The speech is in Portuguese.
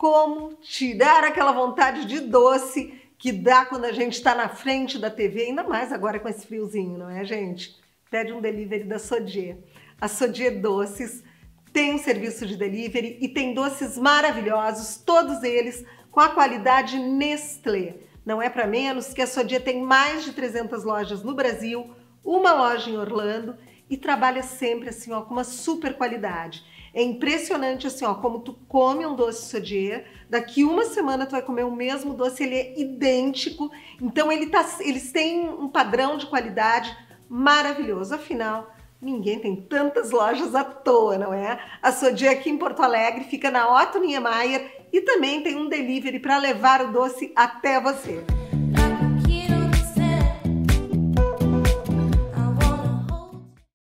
como tirar aquela vontade de doce que dá quando a gente está na frente da TV, ainda mais agora com esse friozinho, não é, gente? Pede um delivery da Sodiê. A Sodiê Doces tem um serviço de delivery e tem doces maravilhosos, todos eles com a qualidade Nestlé. Não é para menos que a Sodiê tem mais de 300 lojas no Brasil, uma loja em Orlando, e trabalha sempre assim, ó, com uma super qualidade. É impressionante assim, ó, como tu come um doce Sodiê, daqui uma semana tu vai comer o mesmo doce, ele é idêntico. Então eles têm um padrão de qualidade maravilhoso. Afinal, ninguém tem tantas lojas à toa, não é? A Sodiê aqui em Porto Alegre fica na Otto Niemeyer e também tem um delivery para levar o doce até você.